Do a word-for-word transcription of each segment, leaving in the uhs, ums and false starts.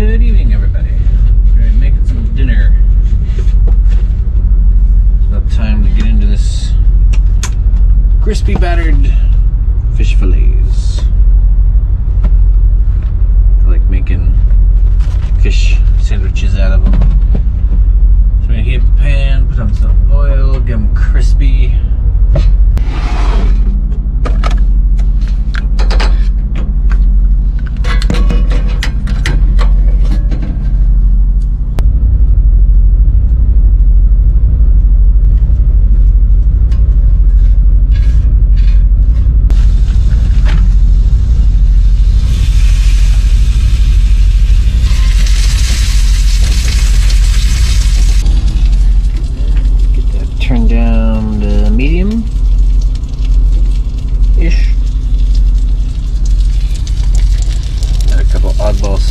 Good evening, everybody. We're making some dinner. It's about time to get into this crispy battered fish fillets. I like making fish sandwiches out of them. So we're gonna heat up the pan, put on some oil, get them crispy.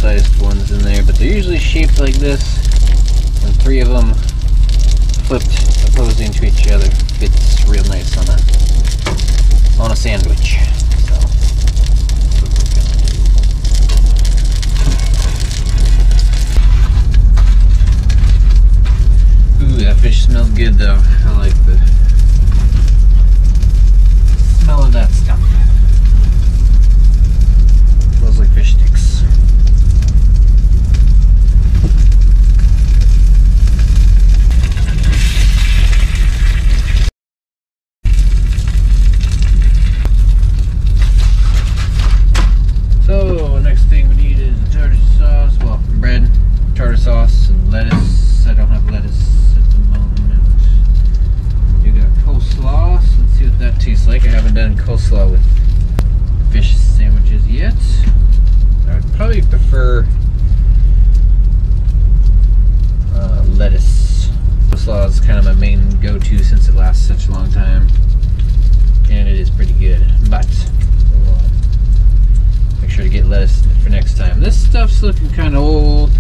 Sized ones in there, but they're usually shaped like this, and three of them flipped opposing to each other fits real nice on a on a sandwich. So that's what we're gonna do. Ooh, that fish smells good though. I like the smell of that stuff. It smells like fish sticks. Like, I haven't done coleslaw with fish sandwiches yet. I would probably prefer uh, lettuce. Coleslaw is kind of my main go-to since it lasts such a long time, and it is pretty good. But we'll make sure to get lettuce for next time. This stuff's looking kind of old.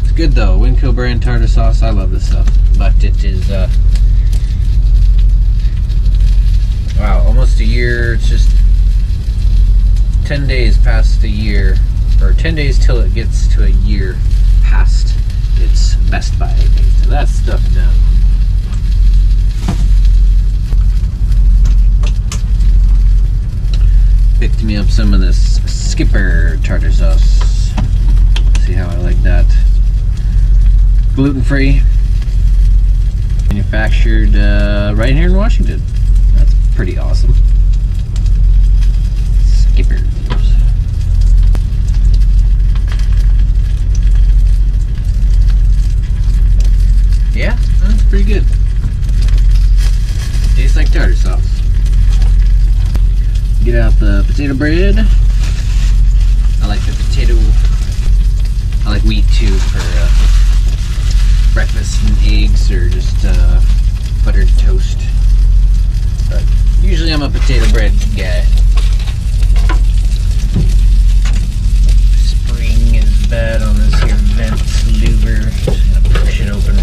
It's good though. Winco brand tartar sauce. I love this stuff, but it is. Uh, Wow, almost a year. It's just ten days past a year, or ten days till it gets to a year past its Best Buy date. So that's stuff done. Picked me up some of this Skipper tartar sauce. See how I like that? Gluten-free. Manufactured uh, right here in Washington. That's pretty awesome. Skipper. Yeah, that's pretty good. Tastes like tartar sauce. Get out the potato bread. I like the potato. I like wheat too for uh, breakfast and eggs or just uh, buttered toast. But usually I'm a potato bread guy. Spring is bad on this here vent louver. Just gonna push it open.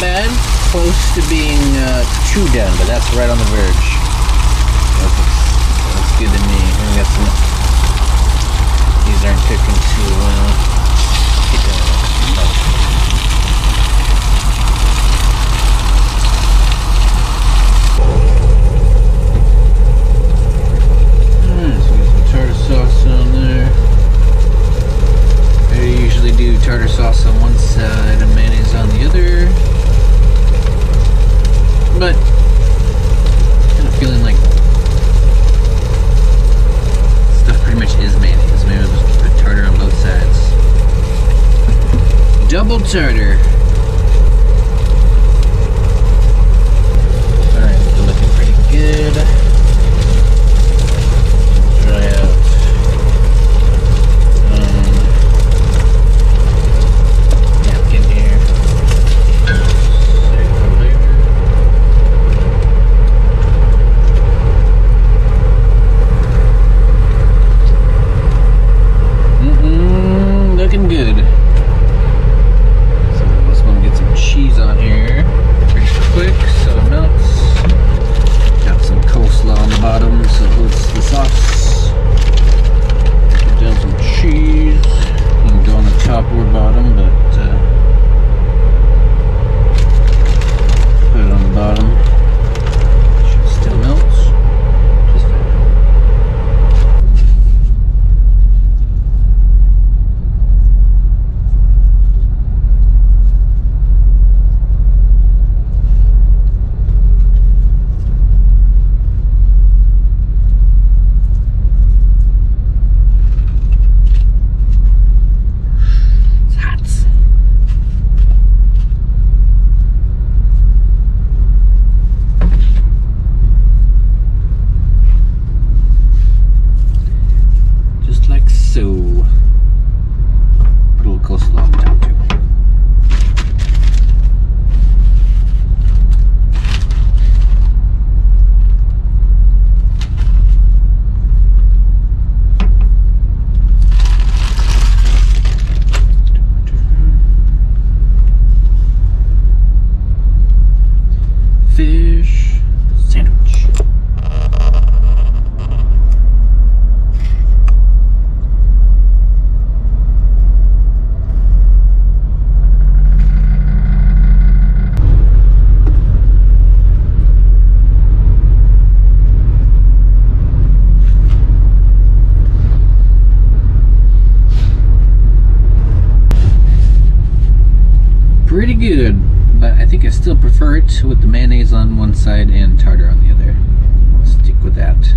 That's close to being uh, too done, but that's right on the verge. That looks, that looks good to me. And we got some. These aren't cooking too well. Get that out. Alright, so get some tartar sauce on there. I usually do tartar sauce on one side and mayonnaise on the other. But kind of feeling like stuff pretty much is mayonnaise. Maybe I'll just put tartar on both sides. Double tartar. Alright, they're looking pretty good. Dry out. disputed, but I think I still prefer it with the mayonnaise on one side and tartar on the other. Stick with that.